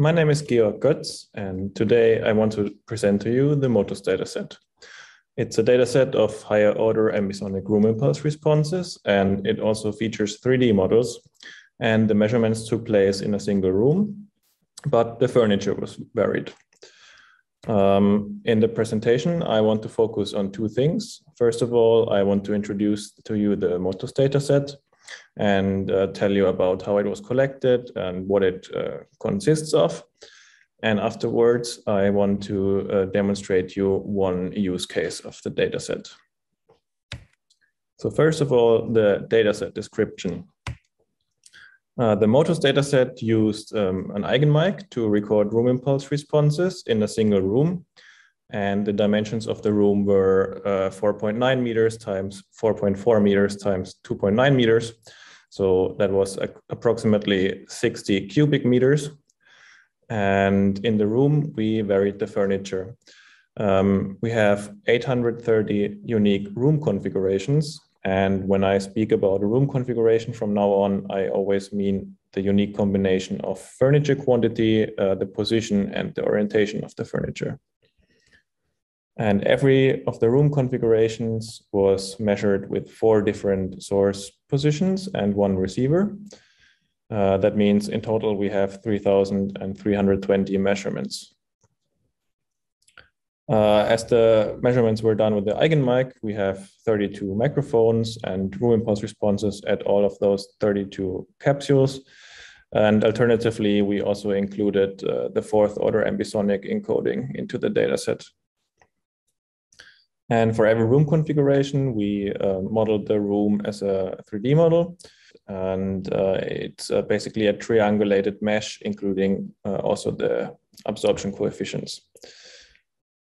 My name is Georg Götz, and today I want to present to you the MOTUS dataset. It's a dataset of higher order ambisonic room impulse responses, and it also features 3D models, and the measurements took place in a single room, but the furniture was varied. In the presentation, I want to focus on two things. First of all, I want to introduce to you the MOTUS dataset and tell you about how it was collected and what it consists of. And afterwards, I want to demonstrate you one use case of the dataset. So first of all, the dataset description. The MOTUS dataset used an Eigenmic to record room impulse responses in a single room. And the dimensions of the room were 4.9 meters times 4.4 meters times 2.9 meters. So that was approximately 60 cubic meters. And in the room, we varied the furniture. We have 830 unique room configurations. And when I speak about a room configuration from now on, I always mean the unique combination of furniture quantity, the position, and the orientation of the furniture. And every of the room configurations was measured with 4 different source positions and 1 receiver. That means in total, we have 3,320 measurements. As the measurements were done with the Eigenmic, we have 32 microphones and room impulse responses at all of those 32 capsules. And alternatively, we also included the 4th order ambisonic encoding into the dataset. And for every room configuration, we modeled the room as a 3D model. And it's basically a triangulated mesh, including also the absorption coefficients.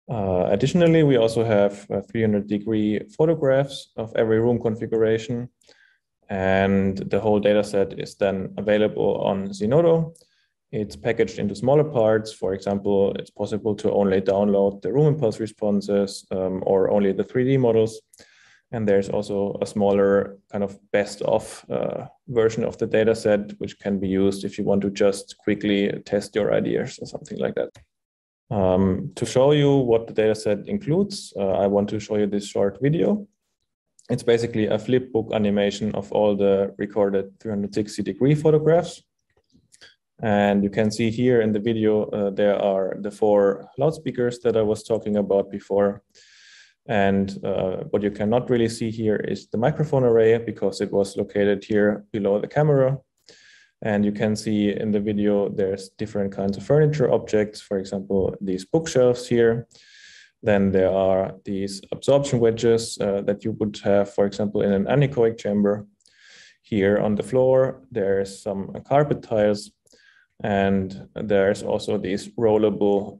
Additionally, we also have 300-degree photographs of every room configuration. And the whole data set is then available on Zenodo. It's packaged into smaller parts. For example, it's possible to only download the room impulse responses or only the 3D models. And there's also a smaller kind of best-of version of the data set, which can be used if you want to just quickly test your ideas or something like that. To show you what the data set includes, I want to show you this short video. It's basically a flipbook animation of all the recorded 360-degree photographs. And you can see here in the video, there are the 4 loudspeakers that I was talking about before. And what you cannot really see here is the microphone array because it was located here below the camera. And you can see in the video, there's different kinds of furniture objects, for example, these bookshelves here. Then there are these absorption wedges that you would have, for example, in an anechoic chamber. Here on the floor, there's some carpet tiles. And there's also these rollable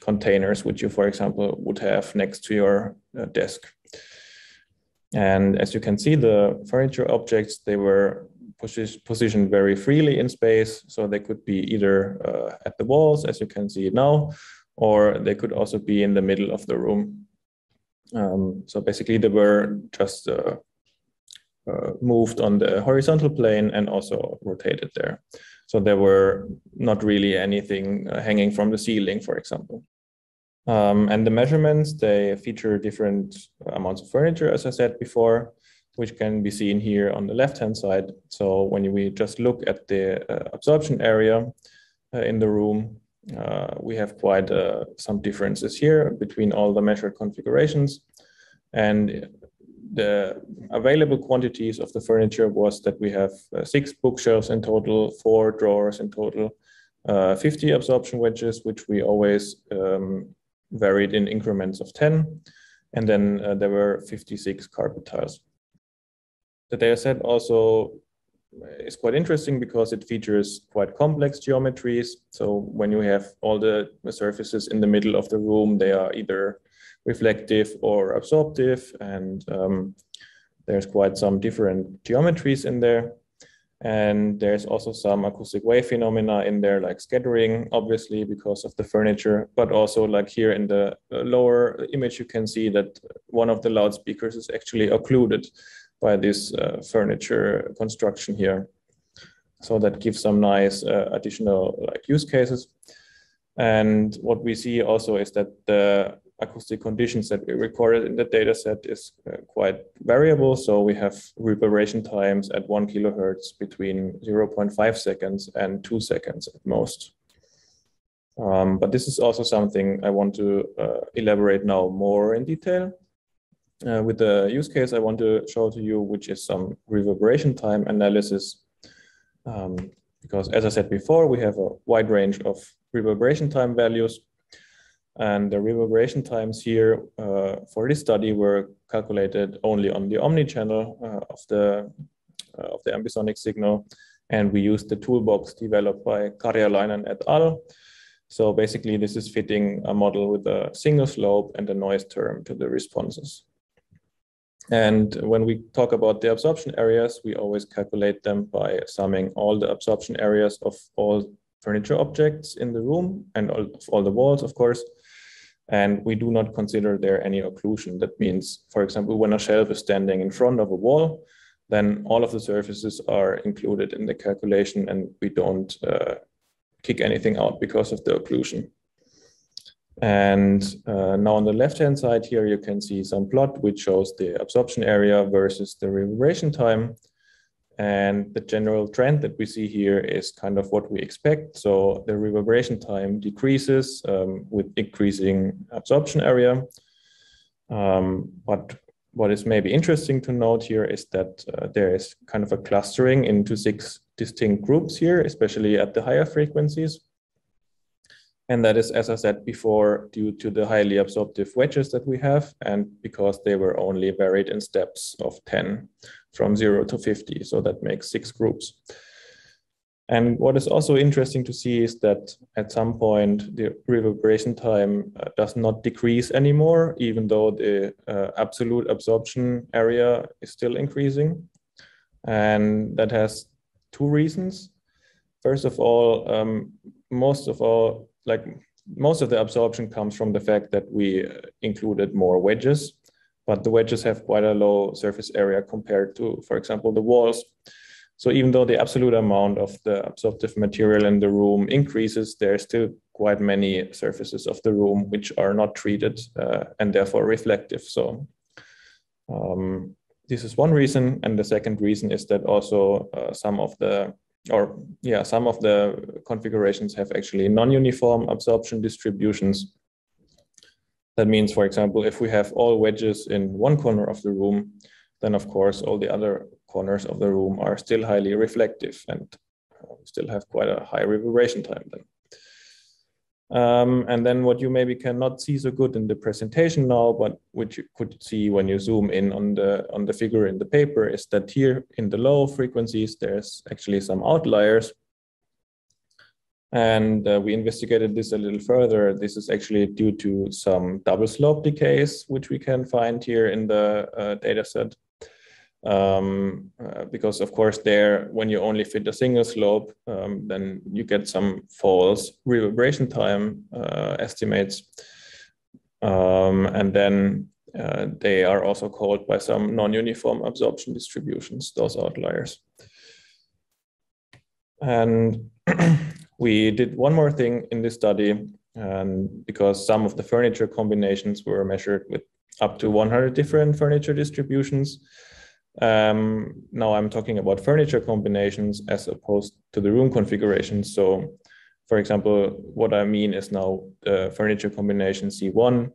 containers, which you, for example, would have next to your desk. And as you can see, the furniture objects, they were positioned very freely in space. So they could be either at the walls, as you can see now, or they could also be in the middle of the room. So basically, they were just moved on the horizontal plane and also rotated there. So there were not really anything hanging from the ceiling, for example. And the measurements, they feature different amounts of furniture, as I said before, which can be seen here on the left-hand side. So when we just look at the absorption area in the room, we have quite some differences here between all the measured configurations. And the available quantities of the furniture was that we have 6 bookshelves in total, 4 drawers in total, 50 absorption wedges, which we always varied in increments of 10. And then there were 56 carpet tiles. The dataset also is quite interesting because it features quite complex geometries. So when you have all the surfaces in the middle of the room, they are either reflective or absorptive, and there's quite some different geometries in there. And there's also some acoustic wave phenomena in there, like scattering, obviously, because of the furniture, but also like here in the lower image, you can see that one of the loudspeakers is actually occluded by this furniture construction here. So that gives some nice additional like use cases. And what we see also is that the acoustic conditions that we recorded in the data set is quite variable. So we have reverberation times at 1 kilohertz between 0.5 seconds and 2 seconds at most. But this is also something I want to elaborate now more in detail. With the use case I want to show to you, which is some reverberation time analysis. Because as I said before, we have a wide range of reverberation time values. And the reverberation times here for this study were calculated only on the omni-channel of the ambisonic signal. And we used the toolbox developed by Kärjä Leinen et al. So basically, this is fitting a model with a single slope and a noise term to the responses. And when we talk about the absorption areas, we always calculate them by summing all the absorption areas of all furniture objects in the room and all the walls, of course. And we do not consider there any occlusion. That means, for example, when a shelf is standing in front of a wall, then all of the surfaces are included in the calculation and we don't kick anything out because of the occlusion. And now on the left-hand side here, you can see some plot which shows the absorption area versus the reverberation time. And the general trend that we see here is kind of what we expect. So the reverberation time decreases with increasing absorption area. But what is maybe interesting to note here is that there is kind of a clustering into 6 distinct groups here, especially at the higher frequencies. And that is, as I said before, due to the highly absorptive wedges that we have and because they were only varied in steps of 10 from 0 to 50. So that makes 6 groups. And what is also interesting to see is that at some point, the reverberation time does not decrease anymore, even though the absolute absorption area is still increasing. And that has 2 reasons. First of all, most of the absorption comes from the fact that we included more wedges, but the wedges have quite a low surface area compared to, for example, the walls. So even though the absolute amount of the absorptive material in the room increases, there are still quite many surfaces of the room which are not treated and therefore reflective. So this is one reason. And the second reason is that also some of the configurations have actually non-uniform absorption distributions. That means, for example, if we have all wedges in one corner of the room, then of course all the other corners of the room are still highly reflective and still have quite a high reverberation time then. And then what you maybe cannot see so good in the presentation now, but which you could see when you zoom in on the figure in the paper, is that here in the low frequencies, there's actually some outliers. And we investigated this a little further. This is actually due to some double slope decays, which we can find here in the data set. Because of course there, when you only fit a single slope, then you get some false reverberation time estimates. And then they are also called by some non-uniform absorption distributions, those outliers. And we did one more thing in this study, because some of the furniture combinations were measured with up to 100 different furniture distributions. Now I'm talking about furniture combinations as opposed to the room configurations. So for example, what I mean is now the furniture combination C1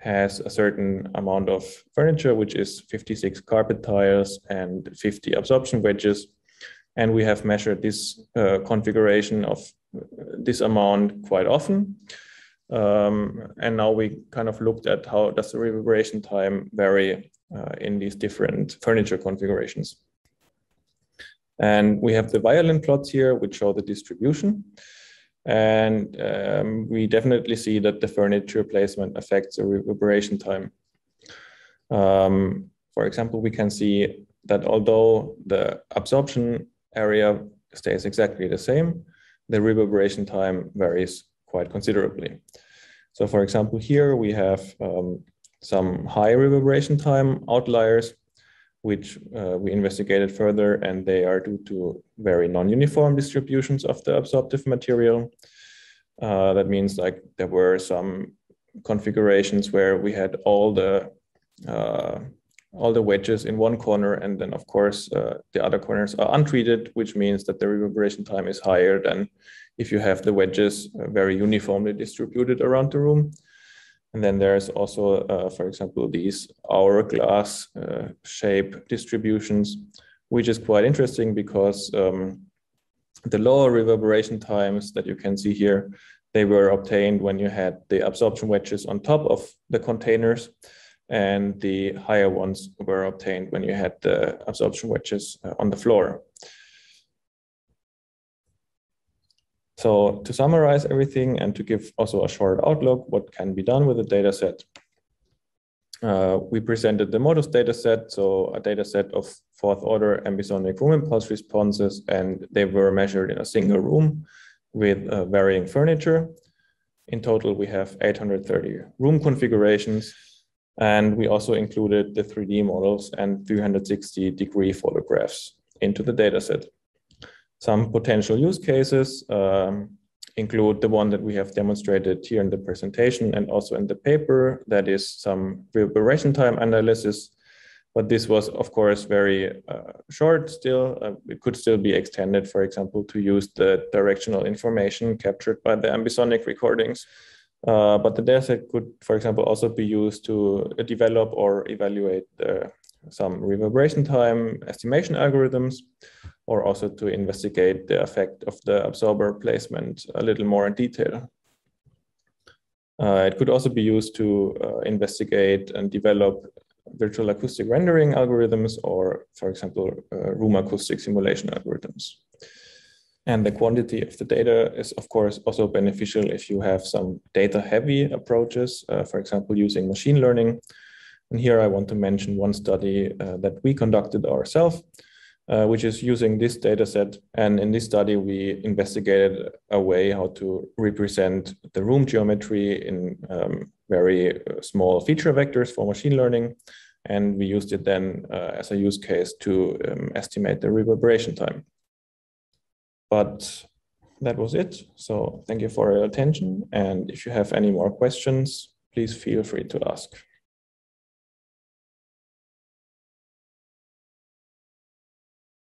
has a certain amount of furniture, which is 56 carpet tiles and 50 absorption wedges. And we have measured this configuration of this amount quite often. And now we kind of looked at how does the reverberation time vary in these different furniture configurations. And we have the violin plots here, which show the distribution. And we definitely see that the furniture placement affects the reverberation time. For example, we can see that although the absorption area stays exactly the same, the reverberation time varies quite considerably. So for example, here we have some high reverberation time outliers, which we investigated further, and they are due to very non-uniform distributions of the absorptive material. That means like there were some configurations where we had all the wedges in one corner, and then of course the other corners are untreated, which means that the reverberation time is higher than if you have the wedges very uniformly distributed around the room. And then there's also, for example, these hourglass shape distributions, which is quite interesting because the lower reverberation times that you can see here, they were obtained when you had the absorption wedges on top of the containers, and the higher ones were obtained when you had the absorption wedges on the floor. So to summarize everything and to give also a short outlook, what can be done with the data set? We presented the MOTUS data set, so a data set of fourth order ambisonic room impulse responses, and they were measured in a single room with varying furniture. In total, we have 830 room configurations. And we also included the 3D models and 360-degree photographs into the dataset. Some potential use cases include the one that we have demonstrated here in the presentation and also in the paper, that is some reverberation time analysis. But this was, of course, very short still. It could still be extended, for example, to use the directional information captured by the ambisonic recordings. But the dataset could, for example, also be used to develop or evaluate some reverberation time estimation algorithms, or also to investigate the effect of the absorber placement a little more in detail. It could also be used to investigate and develop virtual acoustic rendering algorithms, or, for example, room acoustic simulation algorithms. And the quantity of the data is, of course, also beneficial if you have some data-heavy approaches, for example, using machine learning. And here I want to mention one study that we conducted ourselves, which is using this data set. And in this study, we investigated a way how to represent the room geometry in very small feature vectors for machine learning. And we used it then as a use case to estimate the reverberation time. But that was it. So thank you for your attention. And if you have any more questions, please feel free to ask.